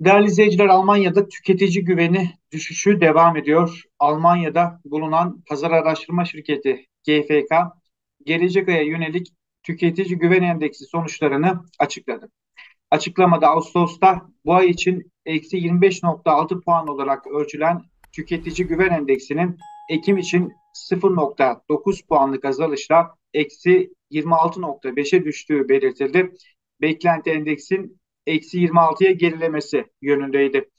Değerli izleyiciler, Almanya'da tüketici güveni düşüşü devam ediyor. Almanya'da bulunan pazar araştırma şirketi GFK, gelecek aya yönelik tüketici güven endeksi sonuçlarını açıkladı. Açıklamada Ağustos'ta bu ay için -25.6 puan olarak ölçülen tüketici güven endeksinin Ekim için 0.9 puanlık azalışla -26.5'e düştüğü belirtildi. Beklenti endeksin -26'ya gerilemesi yönündeydi.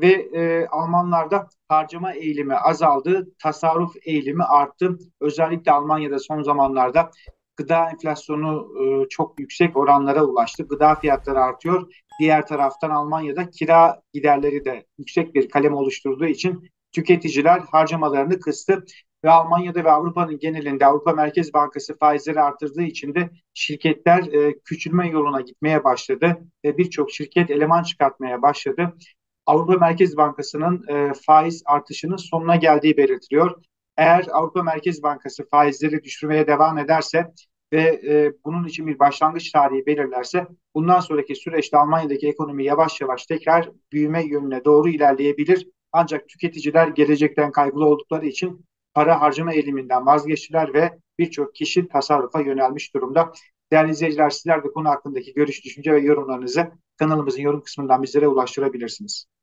Ve Almanlarda harcama eğilimi azaldı, tasarruf eğilimi arttı. Özellikle Almanya'da son zamanlarda gıda enflasyonu çok yüksek oranlara ulaştı. Gıda fiyatları artıyor. Diğer taraftan Almanya'da kira giderleri de yüksek bir kalem oluşturduğu için tüketiciler harcamalarını kıstı. Ve Almanya'da ve Avrupa'nın genelinde Avrupa Merkez Bankası faizleri artırdığı için de şirketler küçülme yoluna gitmeye başladı. Birçok şirket eleman çıkartmaya başladı. Avrupa Merkez Bankası'nın faiz artışının sonuna geldiği belirtiliyor. Eğer Avrupa Merkez Bankası faizleri düşürmeye devam ederse ve bunun için bir başlangıç tarihi belirlerse, bundan sonraki süreçte Almanya'daki ekonomi yavaş yavaş tekrar büyüme yönüne doğru ilerleyebilir. Ancak tüketiciler gelecekten kaygılı oldukları için para harcama eğiliminden vazgeçtiler ve birçok kişi tasarrufa yönelmiş durumda. Değerli izleyiciler, sizler de konu hakkındaki görüş, düşünce ve yorumlarınızı kanalımızın yorum kısmından bizlere ulaştırabilirsiniz.